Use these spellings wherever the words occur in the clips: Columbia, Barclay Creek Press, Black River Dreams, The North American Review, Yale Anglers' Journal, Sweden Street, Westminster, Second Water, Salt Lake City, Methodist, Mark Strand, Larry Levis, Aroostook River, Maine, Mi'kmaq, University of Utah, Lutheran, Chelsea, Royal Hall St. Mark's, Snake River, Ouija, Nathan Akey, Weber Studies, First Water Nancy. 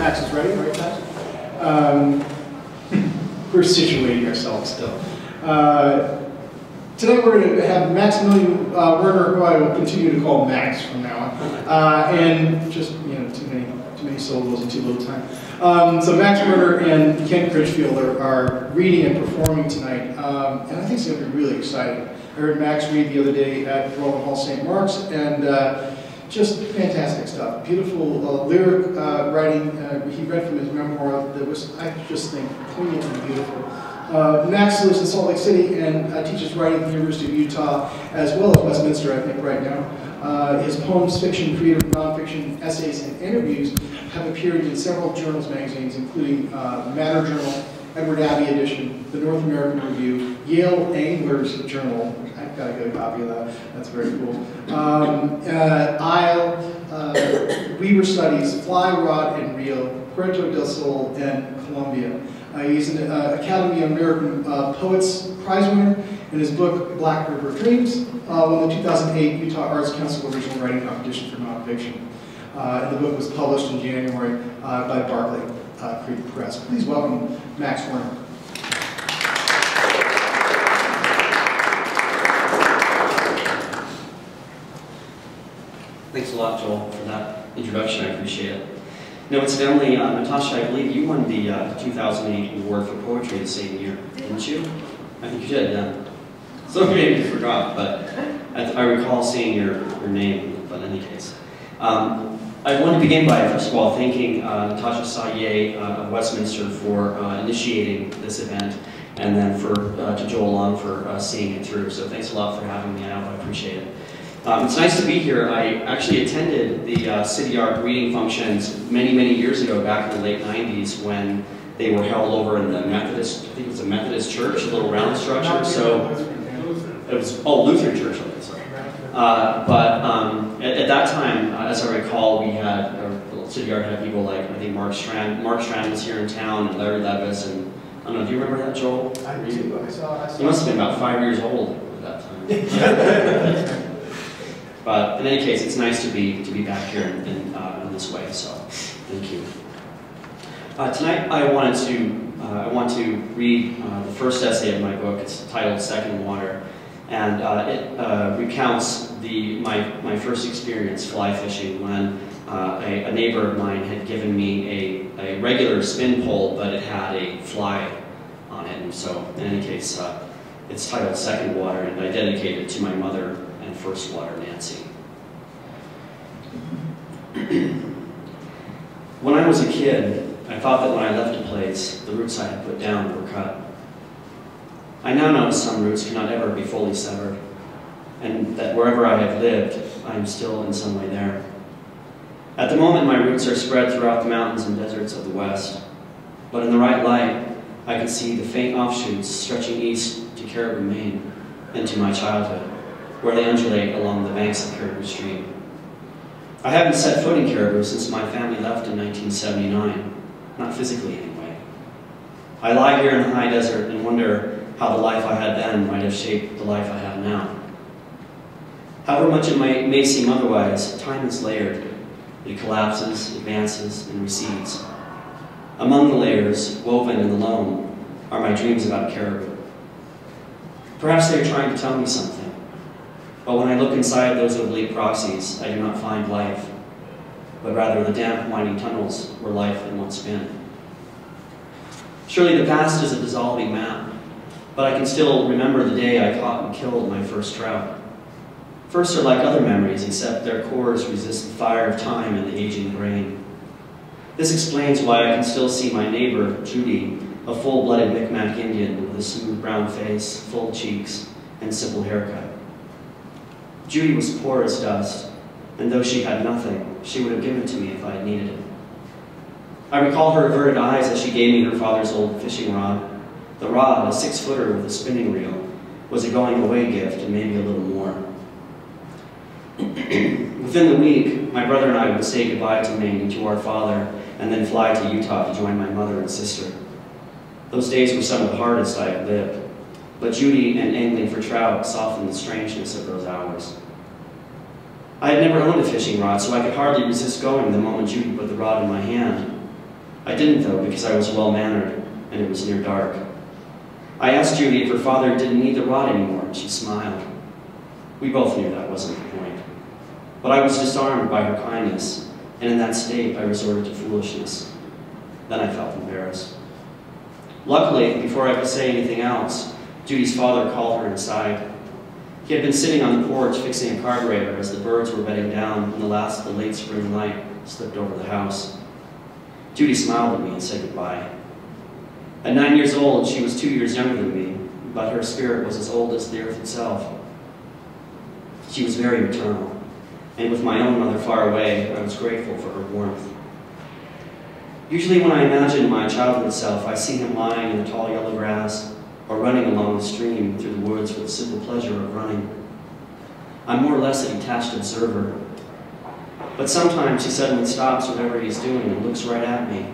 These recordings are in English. Pax is ready, right, Pax? We're situating ourselves still. Today we're going to have Maximilian Werner, who I will continue to call Max from now on, and just, you know, too many syllables and too little time. So Max Werner and Kent Critchfield are reading and performing tonight, and I think it's going to be really exciting. I heard Max read the other day at Royal Hall St. Mark's, and just fantastic stuff. Beautiful lyric writing. He read from his memoir that was, I just think, poignant and beautiful. Max lives in Salt Lake City and teaches writing at the University of Utah, as well as Westminster, I think, right now. His poems, fiction, creative nonfiction, essays, and interviews have appeared in several journals, magazines, including Matter Journal, Edward Abbey Edition, The North American Review, Yale Anglers' Journal. I've got a good copy of that. That's very cool. Weber Studies, Fly Rod and Reel, Puerto del Sol, and Columbia. He's an Academy of American Poets prize winner, and his book, Black River Dreams, won the 2008 Utah Arts Council Original Writing Competition for Nonfiction. And the book was published in January by Barclay Creek Press. Please welcome Max Werner. Thanks a lot, Joel, for that introduction. I appreciate it. Now, incidentally, Natasha, I believe you won the 2008 award for poetry the same year, didn't you? I think you did, yeah. So maybe you forgot, but I recall seeing your name, but in any case. I want to begin by, first of all, thanking Natasha Sawyer of Westminster for initiating this event, and then to Joel Long for seeing it through. So thanks a lot for having me out. I appreciate it. It's nice to be here. I actually attended the City Art reading functions many, many years ago, back in the late 90s, when they were held over in the Methodist, I think it was a Methodist church, a little round structure. So it was, oh, Lutheran church, okay, sorry. But at that time, as I recall, we had, City Art had people like, I think Mark Strand. Mark Strand was here in town, and Larry Levis, and I don't know, do you remember that, Joel? I do, I saw. You must have been about 5 years old at that time. But in any case, it's nice to be back here in this way. So, thank you. Tonight, I want to read the first essay of my book. It's titled "Second Water," and it recounts my first experience fly fishing when a neighbor of mine had given me a regular spin pole, but it had a fly on it. And so, in any case, it's titled "Second Water," and I dedicate it to my mother and First Water Nancy. When I was a kid, I thought that when I left a place, the roots I had put down were cut. I now know some roots cannot ever be fully severed, and that wherever I have lived, I am still in some way there. At the moment, my roots are spread throughout the mountains and deserts of the West, but in the right light, I can see the faint offshoots stretching east to Caribou, Maine, and to my childhood, where they undulate along the banks of Caribou Stream. I haven't set foot in Caribou since my family left in 1979, not physically anyway. I lie here in the high desert and wonder how the life I had then might have shaped the life I have now. However much it may seem otherwise, time is layered. It collapses, advances, and recedes. Among the layers, woven and alone, are my dreams about Caribou. Perhaps they are trying to tell me something. But when I look inside those oblique proxies, I do not find life, but rather the damp, winding tunnels where life had once been. Surely the past is a dissolving map, but I can still remember the day I caught and killed my first trout. Firsts are like other memories, except their cores resist the fire of time and the aging grain. This explains why I can still see my neighbor, Judy, a full-blooded Mi'kmaq Indian with a smooth brown face, full cheeks, and simple haircut. Judy was poor as dust, and though she had nothing, she would have given it to me if I had needed it. I recall her averted eyes as she gave me her father's old fishing rod. The rod, a six-footer with a spinning reel, was a going-away gift and maybe a little more. Within the week, my brother and I would say goodbye to Maine and to our father, and then fly to Utah to join my mother and sister. Those days were some of the hardest I had lived. But Judy and angling for trout softened the strangeness of those hours. I had never owned a fishing rod, so I could hardly resist going the moment Judy put the rod in my hand. I didn't though, because I was well-mannered, and it was near dark. I asked Judy if her father didn't need the rod anymore, and she smiled. We both knew that wasn't the point. But I was disarmed by her kindness, and in that state I resorted to foolishness. Then I felt embarrassed. Luckily, before I could say anything else, Judy's father called her inside. He had been sitting on the porch fixing a carburetor as the birds were bedding down and the last of the late spring light slipped over the house. Judy smiled at me and said goodbye. At 9 years old, she was 2 years younger than me, but her spirit was as old as the earth itself. She was very maternal, and with my own mother far away, I was grateful for her warmth. Usually when I imagine my childhood self, I see him lying in the tall yellow grass or running along the stream through the woods for the simple pleasure of running. I'm more or less a detached observer. But sometimes he suddenly stops whatever he's doing and looks right at me,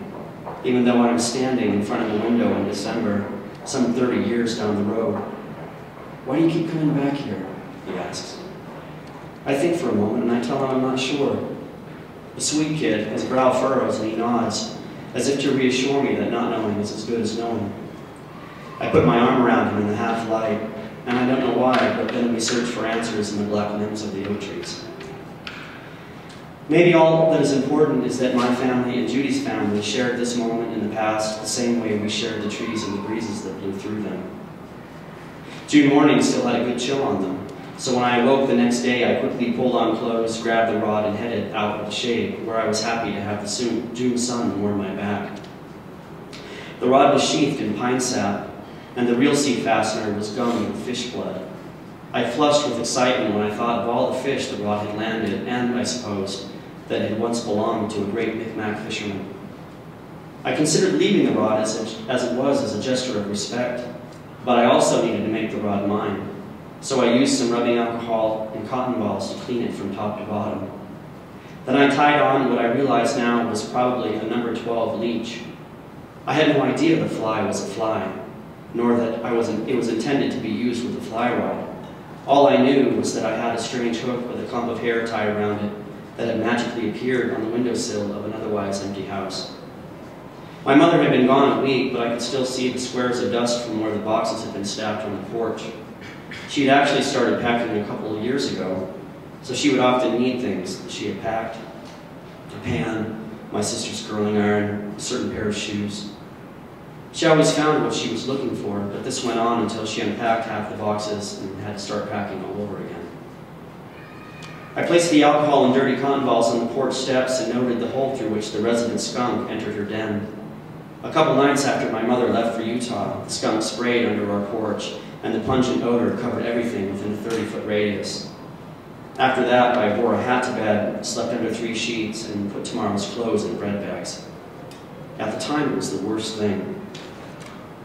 even though I'm standing in front of the window in December, some 30 years down the road. "Why do you keep coming back here?" he asks. I think for a moment and I tell him I'm not sure. The sweet kid, his brow furrows and he nods, as if to reassure me that not knowing is as good as knowing. I put my arm around him in the half-light, and I don't know why, but then we search for answers in the black limbs of the oak trees. Maybe all that is important is that my family and Judy's family shared this moment in the past the same way we shared the trees and the breezes that blew through them. June mornings still had a good chill on them, so when I awoke the next day, I quickly pulled on clothes, grabbed the rod, and headed out of the shade, where I was happy to have the June sun warm my back. The rod was sheathed in pine sap, and the reel seat fastener was gummed with fish blood. I flushed with excitement when I thought of all the fish the rod had landed, and, I suppose, that had once belonged to a great Mi'kmaq fisherman. I considered leaving the rod as it was as a gesture of respect, but I also needed to make the rod mine. So I used some rubbing alcohol and cotton balls to clean it from top to bottom. Then I tied on what I realize now was probably a number 12 leech. I had no idea the fly was a fly, nor that it was intended to be used with a fly rod. All I knew was that I had a strange hook with a clump of hair tied around it that had magically appeared on the windowsill of an otherwise empty house. My mother had been gone a week, but I could still see the squares of dust from where the boxes had been stacked on the porch. She had actually started packing a couple of years ago, so she would often need things that she had packed: a pan, my sister's curling iron, a certain pair of shoes. She always found what she was looking for, but this went on until she unpacked half the boxes and had to start packing all over again. I placed the alcohol and dirty cotton balls on the porch steps and noted the hole through which the resident skunk entered her den. A couple nights after my mother left for Utah, the skunk sprayed under our porch, and the pungent odor covered everything within a 30-foot radius. After that, I wore a hat to bed, slept under 3 sheets, and put tomorrow's clothes in bread bags. At the time, it was the worst thing.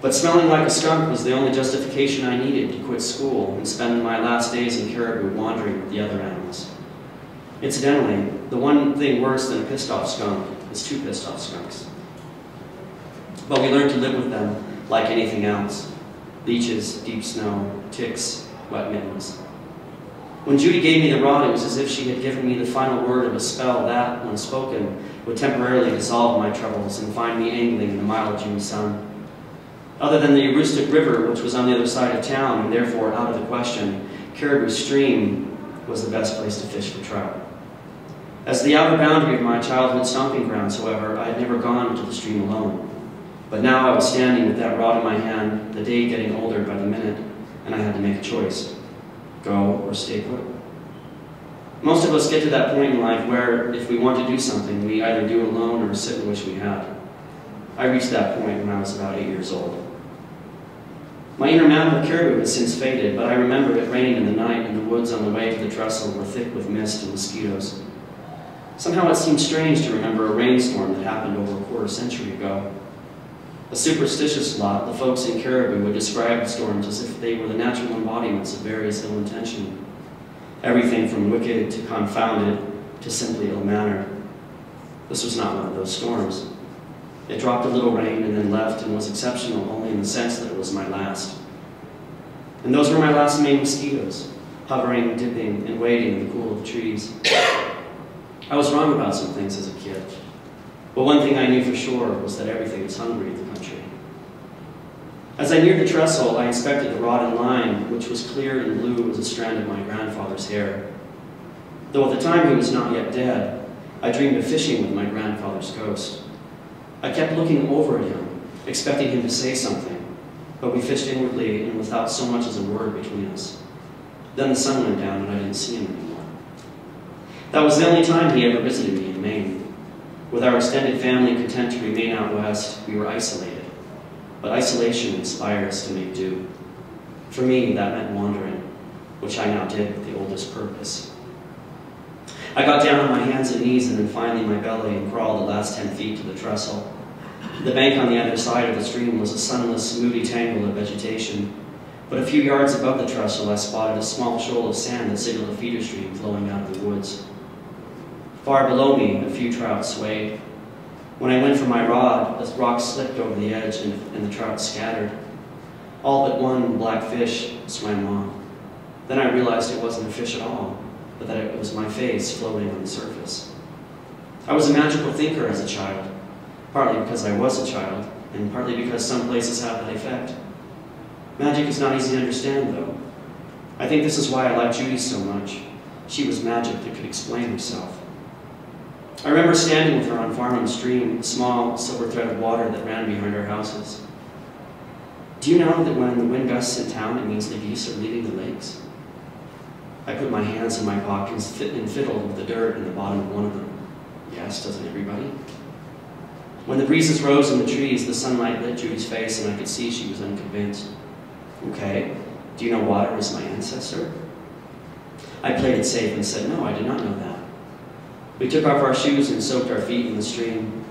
But smelling like a skunk was the only justification I needed to quit school and spend my last days in Caribou wandering with the other animals. Incidentally, the one thing worse than a pissed-off skunk is 2 pissed-off skunks. But we learned to live with them like anything else. Leeches, deep snow, ticks, wet mittens. When Judy gave me the rod, it was as if she had given me the final word of a spell that, when spoken, would temporarily dissolve my troubles and find me angling in the mild June sun. Other than the Aroostook River, which was on the other side of town and therefore out of the question, Caribou Stream was the best place to fish for trout. As the outer boundary of my childhood stomping grounds, however, I had never gone to the stream alone. But now I was standing with that rod in my hand, the day getting older by the minute, and I had to make a choice: go or stay put. Most of us get to that point in life where, if we want to do something, we either do alone or sit and wish we had. I reached that point when I was about 8 years old. My inner map of Caribou has since faded, but I remember it rained in the night and the woods on the way to the trestle were thick with mist and mosquitoes. Somehow it seemed strange to remember a rainstorm that happened over a quarter-century ago. A superstitious lot, the folks in Caribou would describe storms as if they were the natural embodiments of various ill intention. Everything from wicked to confounded to simply ill-mannered. This was not one of those storms. It dropped a little rain and then left and was exceptional only in the sense that it was my last. And those were my last Maine mosquitoes, hovering, dipping, and waiting in the cool of the trees. I was wrong about some things as a kid. But one thing I knew for sure was that everything was hungry in the country. As I neared the trestle, I inspected the rod and line, which was clear and blue as a strand of my grandfather's hair. Though at the time he was not yet dead, I dreamed of fishing with my grandfather's ghost. I kept looking over at him, expecting him to say something, but we fished inwardly and without so much as a word between us. Then the sun went down and I didn't see him anymore. That was the only time he ever visited me in Maine. With our extended family content to remain out west, we were isolated. But isolation inspired us to make do. For me, that meant wandering, which I now did with the oldest purpose. I got down on my hands and knees and then finally my belly and crawled the last 10 feet to the trestle. The bank on the other side of the stream was a sunless, moody tangle of vegetation. But a few yards above the trestle, I spotted a small shoal of sand that signaled a feeder stream flowing out of the woods. Far below me, a few trout swayed. When I went for my rod, a rock slipped over the edge and the trout scattered. All but one black fish swam off. Then I realized it wasn't a fish at all, but that it was my face floating on the surface. I was a magical thinker as a child, partly because I was a child, and partly because some places have that effect. Magic is not easy to understand, though. I think this is why I like Judy so much. She was magic that could explain herself. I remember standing with her on Farnham Stream, the small, silver thread of water that ran behind our houses. Do you know that when the wind gusts in town, it means the geese are leaving the lakes? I put my hands in my pockets and fiddled with the dirt in the bottom of one of them. Yes, doesn't everybody? When the breezes rose in the trees, the sunlight lit Judy's face, and I could see she was unconvinced. Okay, do you know water is my ancestor? I played it safe and said, no, I did not know that. We took off our shoes and soaked our feet in the stream.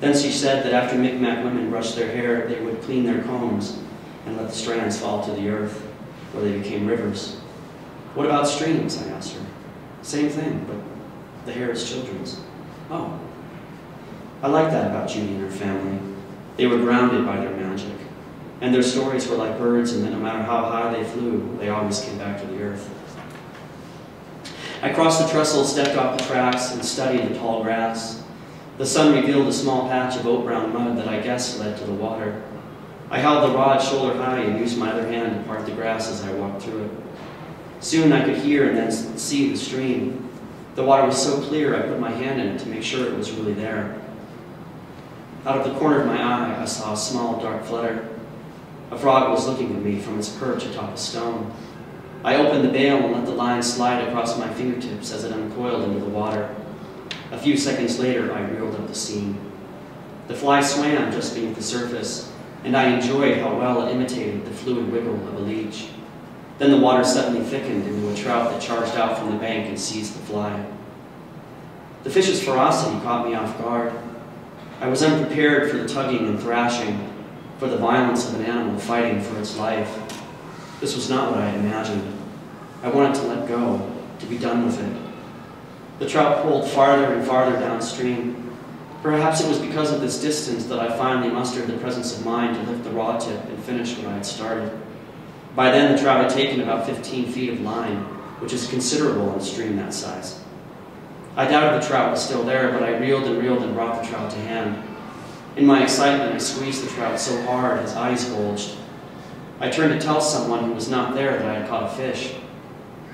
Then she said that after Mi'kmaq women brushed their hair, they would clean their combs and let the strands fall to the earth, where they became rivers. What about streams, I asked her. Same thing, but the hair is children's. Oh. I liked that about Judy and her family. They were grounded by their magic, and their stories were like birds in that no matter how high they flew, they always came back to the earth. I crossed the trestle, stepped off the tracks, and studied the tall grass. The sun revealed a small patch of oat-brown mud that I guessed led to the water. I held the rod shoulder high and used my other hand to part the grass as I walked through it. Soon I could hear and then see the stream. The water was so clear I put my hand in it to make sure it was really there. Out of the corner of my eye, I saw a small, dark flutter. A frog was looking at me from its perch atop a stone. I opened the bail and let the line slide across my fingertips as it uncoiled into the water. A few seconds later, I reeled up the scene. The fly swam just beneath the surface, and I enjoyed how well it imitated the fluid wiggle of a leech. Then the water suddenly thickened into a trout that charged out from the bank and seized the fly. The fish's ferocity caught me off guard. I was unprepared for the tugging and thrashing, for the violence of an animal fighting for its life. This was not what I had imagined. I wanted to let go, to be done with it. The trout pulled farther and farther downstream. Perhaps it was because of this distance that I finally mustered the presence of mind to lift the rod tip and finish what I had started. By then, the trout had taken about 15 feet of line, which is considerable in a stream that size. I doubted the trout was still there, but I reeled and brought the trout to hand. In my excitement, I squeezed the trout so hard his eyes bulged. I turned to tell someone who was not there that I had caught a fish.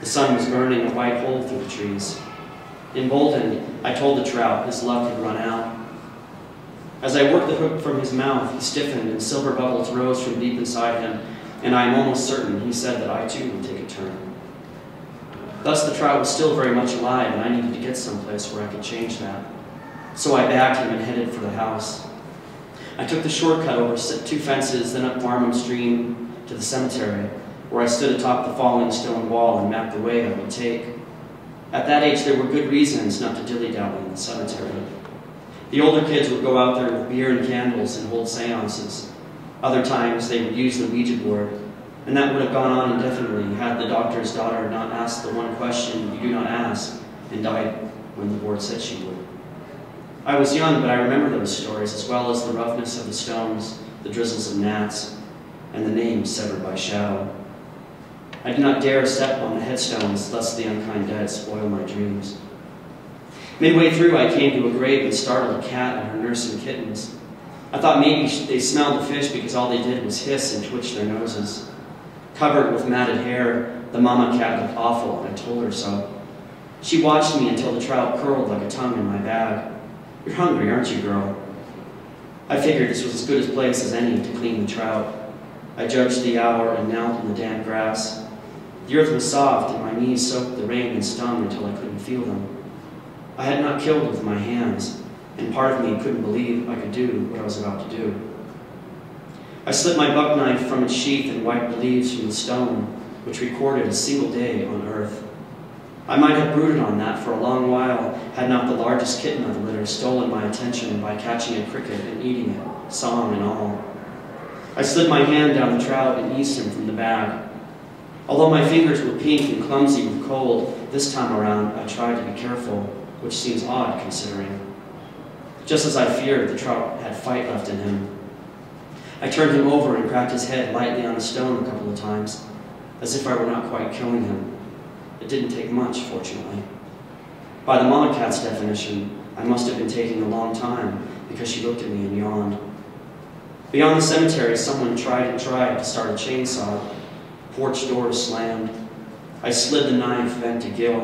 The sun was burning a white hole through the trees. Emboldened, I told the trout his luck had run out. As I worked the hook from his mouth, he stiffened and silver bubbles rose from deep inside him, and I am almost certain he said that I too would take a turn. Thus the trout was still very much alive, and I needed to get someplace where I could change that. So I backed him and headed for the house. I took the shortcut over 2 fences, then up Farnham Stream to the cemetery, where I stood atop the falling stone wall and mapped the way I would take. At that age, there were good reasons not to dilly-dally in the cemetery. The older kids would go out there with beer and candles and hold seances. Other times, they would use the Ouija board, and that would have gone on indefinitely had the doctor's daughter not asked the one question you do not ask and died when the board said she would. I was young, but I remember those stories, as well as the roughness of the stones, the drizzles of gnats, and the names severed by shadow. I did not dare step on the headstones, lest the unkind dead spoil my dreams. Midway through, I came to a grave that startled a cat and her nursing kittens. I thought maybe they smelled the fish because all they did was hiss and twitch their noses. Covered with matted hair, the mama cat looked awful, and I told her so. She watched me until the trout curled like a tongue in my bag. "You're hungry, aren't you, girl?" I figured this was as good a place as any to clean the trout. I judged the hour and knelt in the damp grass. The earth was soft, and my knees soaked the rain and stung until I couldn't feel them. I had not killed with my hands, and part of me couldn't believe I could do what I was about to do. I slipped my buck knife from its sheath and wiped the leaves from the stone, which recorded a single day on earth. I might have brooded on that for a long while had not the largest kitten of the litter stolen my attention by catching a cricket and eating it, song and all. I slid my hand down the trout and eased him from the bag. Although my fingers were pink and clumsy with cold, this time around I tried to be careful, which seems odd considering. Just as I feared, the trout had fight left in him. I turned him over and cracked his head lightly on a stone a couple of times, as if I were not quite killing him. It didn't take much, fortunately. By the mama cat's definition, I must have been taking a long time because she looked at me and yawned. Beyond the cemetery, someone tried and tried to start a chainsaw. Porch doors slammed. I slid the knife bent to gill,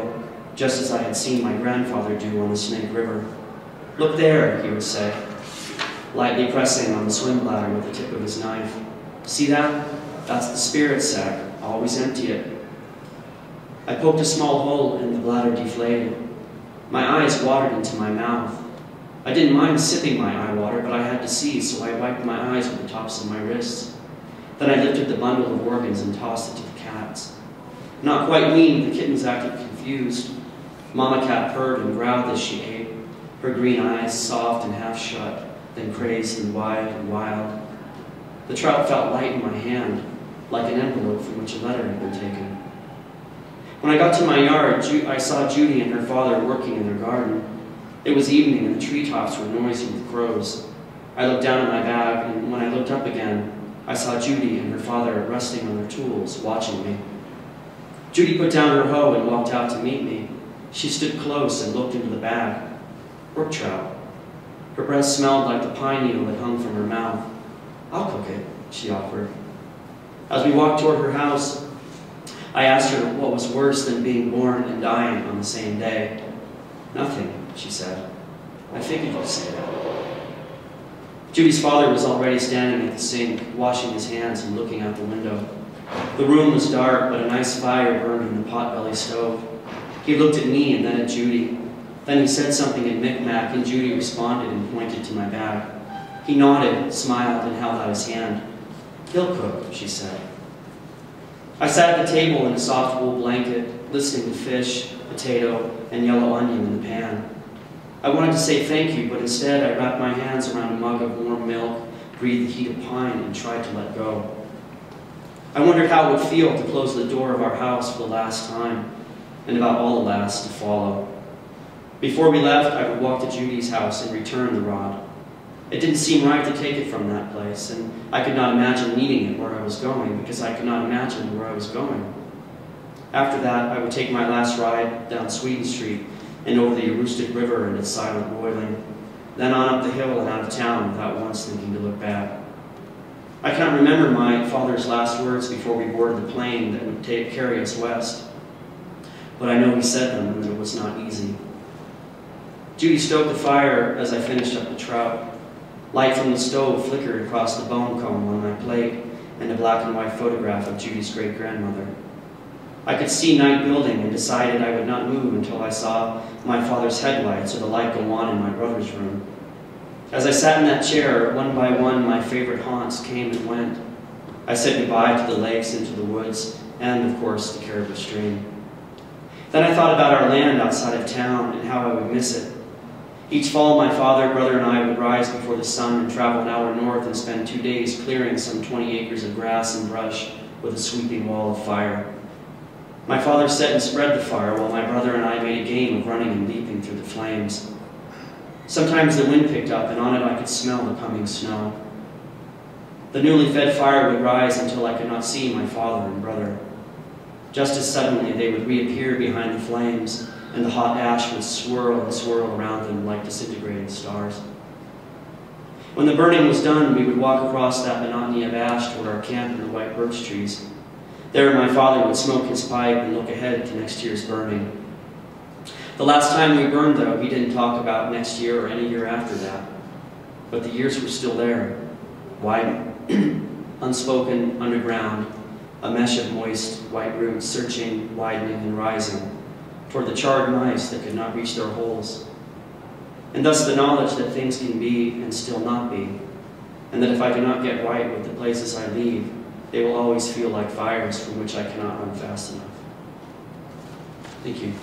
just as I had seen my grandfather do on the Snake River. "Look there," he would say, lightly pressing on the swim bladder with the tip of his knife. "See that? That's the spirit sack. Always empty it." I poked a small hole and the bladder deflated. My eyes watered into my mouth. I didn't mind sipping my eye water, but I had to see, so I wiped my eyes with the tops of my wrists. Then I lifted the bundle of organs and tossed it to the cats. Not quite weaned, the kittens acted confused. Mama cat purred and growled as she ate, her green eyes soft and half shut, then crazed and wide and wild. The trout felt light in my hand, like an envelope from which a letter had been taken. When I got to my yard, I saw Judy and her father working in their garden. It was evening and the treetops were noisy with crows. I looked down at my bag, and when I looked up again, I saw Judy and her father resting on their tools, watching me. Judy put down her hoe and walked out to meet me. She stood close and looked into the bag. Brook trout. Her breath smelled like the pine needle that hung from her mouth. "I'll cook it," she offered. As we walked toward her house, I asked her what was worse than being born and dying on the same day. "Nothing," she said. "I figured you'd say that." Judy's father was already standing at the sink, washing his hands and looking out the window. The room was dark, but a nice fire burned in the pot-belly stove. He looked at me and then at Judy. Then he said something in Mi'kmaq, and Judy responded and pointed to my bag. He nodded, smiled, and held out his hand. "He'll cook," she said. I sat at the table in a soft wool blanket, listening to fish, potato, and yellow onion in the pan. I wanted to say thank you, but instead I wrapped my hands around a mug of warm milk, breathed the heat of pine, and tried to let go. I wondered how it would feel to close the door of our house for the last time, and about all the last to follow. Before we left, I would walk to Judy's house and return the rod. It didn't seem right to take it from that place, and I could not imagine needing it where I was going, because I could not imagine where I was going. After that, I would take my last ride down Sweden Street and over the Aroostook River and its silent boiling, then on up the hill and out of town without once thinking to look back. I cannot remember my father's last words before we boarded the plane that would carry us west, but I know he said them and that it was not easy. Judy stoked the fire as I finished up the trout. Light from the stove flickered across the bone comb on my plate and a black and white photograph of Judy's great-grandmother. I could see night building and decided I would not move until I saw my father's headlights or the light go on in my brother's room. As I sat in that chair, one by one, my favorite haunts came and went. I said goodbye to the lakes and to the woods and, of course, the Caribou Stream. Then I thought about our land outside of town and how I would miss it. Each fall, my father, brother, and I would rise before the sun and travel an hour north and spend 2 days clearing some 20 acres of grass and brush with a sweeping wall of fire. My father set and spread the fire while my brother and I made a game of running and leaping through the flames. Sometimes the wind picked up, and on it I could smell the coming snow. The newly fed fire would rise until I could not see my father and brother. Just as suddenly, they would reappear behind the flames, and the hot ash would swirl and swirl around them like disintegrating stars. When the burning was done, we would walk across that monotony of ash toward our camp under the white birch trees. There my father would smoke his pipe and look ahead to next year's burning. The last time we burned, though, we didn't talk about next year or any year after that. But the years were still there, wide, unspoken, underground, a mesh of moist, white roots searching, widening, and rising toward the charred mice that could not reach their holes. And thus the knowledge that things can be and still not be, and that if I do not get right with the places I leave, they will always feel like fires from which I cannot run fast enough. Thank you.